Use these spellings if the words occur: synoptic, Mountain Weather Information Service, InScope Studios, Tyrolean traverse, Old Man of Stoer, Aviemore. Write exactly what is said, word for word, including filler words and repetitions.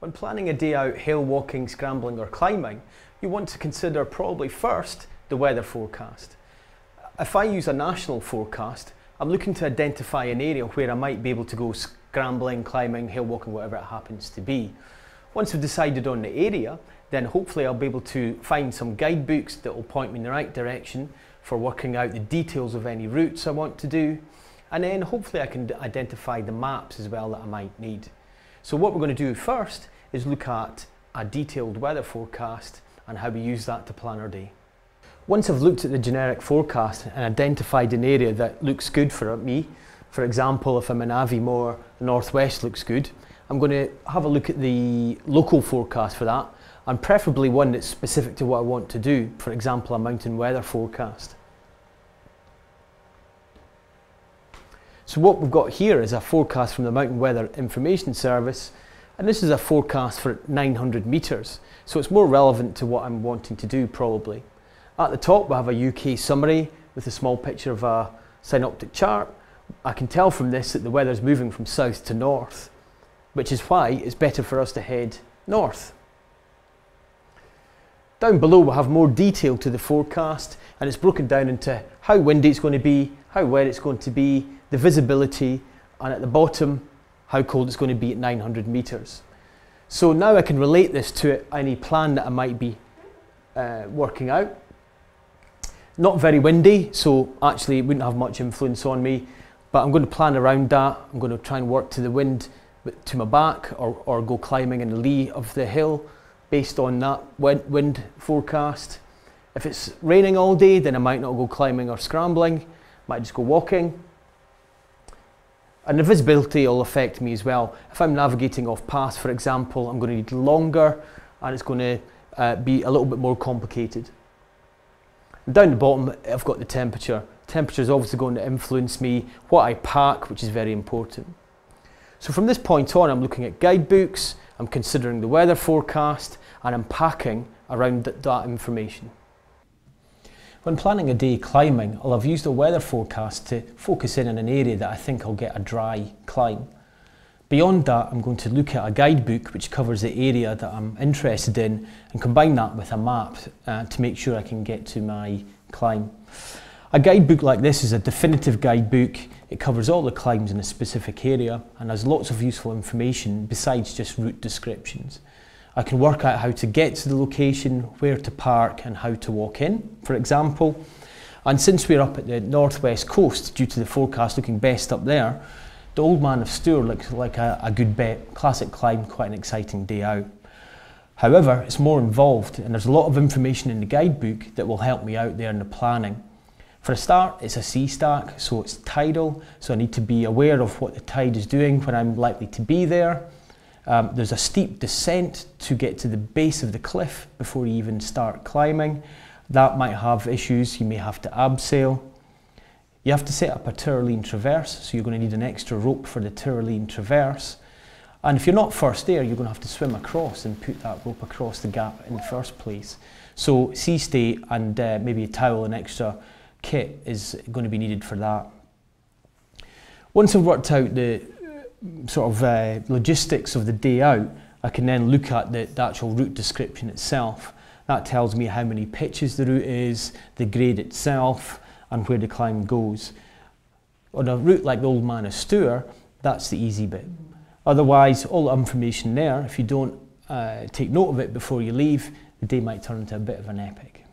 When planning a day out hill walking, scrambling or climbing, you want to consider probably first the weather forecast. If I use a national forecast, I'm looking to identify an area where I might be able to go scrambling, climbing, hill walking, whatever it happens to be. Once I've decided on the area, then hopefully I'll be able to find some guidebooks that will point me in the right direction for working out the details of any routes I want to do. And then hopefully I can identify the maps as well that I might need. So what we're going to do first is look at a detailed weather forecast and how we use that to plan our day. Once I've looked at the generic forecast and identified an area that looks good for me, for example, if I'm in Aviemore, the northwest looks good, I'm going to have a look at the local forecast for that, and preferably one that's specific to what I want to do, for example, a mountain weather forecast. So what we've got here is a forecast from the Mountain Weather Information Service, and this is a forecast for nine hundred metres, so it's more relevant to what I'm wanting to do probably. At the top we have a U K summary with a small picture of a synoptic chart. I can tell from this that the weather's moving from south to north, which is why it's better for us to head north. Down below we have more detail to the forecast, and it's broken down into how windy it's going to be, how wet it's going to be, the visibility, and at the bottom how cold it's going to be at nine hundred metres. So now I can relate this to any plan that I might be uh, working out. Not very windy, so actually it wouldn't have much influence on me, but I'm going to plan around that. I'm going to try and work to the wind to my back, or, or go climbing in the lee of the hill based on that wind forecast. If it's raining all day, then I might not go climbing or scrambling, might just go walking. And the visibility will affect me as well. If I'm navigating off path, for example, I'm going to need longer, and it's going to uh, be a little bit more complicated. And down the bottom, I've got the temperature. Temperature is obviously going to influence me, what I pack, which is very important. So from this point on, I'm looking at guidebooks, I'm considering the weather forecast, and I'm packing around th that information. When planning a day climbing, I'll have used a weather forecast to focus in on an area that I think I'll get a dry climb. Beyond that, I'm going to look at a guidebook which covers the area that I'm interested in, and combine that with a map uh, to make sure I can get to my climb. A guidebook like this is a definitive guidebook. It covers all the climbs in a specific area and has lots of useful information besides just route descriptions. I can work out how to get to the location, where to park and how to walk in, for example. And since we're up at the northwest coast, due to the forecast looking best up there, the Old Man of Stoer looks like a, a good bet, classic climb, quite an exciting day out. However, it's more involved and there's a lot of information in the guidebook that will help me out there in the planning. For a start, it's a sea stack, so it's tidal, so I need to be aware of what the tide is doing when I'm likely to be there. Um, there's a steep descent to get to the base of the cliff before you even start climbing. That might have issues, you may have to abseil. You have to set up a Tyrolean traverse, so you're going to need an extra rope for the Tyrolean traverse. And if you're not first there, you're going to have to swim across and put that rope across the gap in the first place. So sea state and uh, maybe a towel and extra kit is going to be needed for that. Once I've worked out the sort of uh, logistics of the day out, I can then look at the, the actual route description itself. That tells me how many pitches the route is, the grade itself, and where the climb goes. On a route like the Old Man of Stoer, that's the easy bit. Otherwise, all the information there, if you don't uh, take note of it before you leave, the day might turn into a bit of an epic.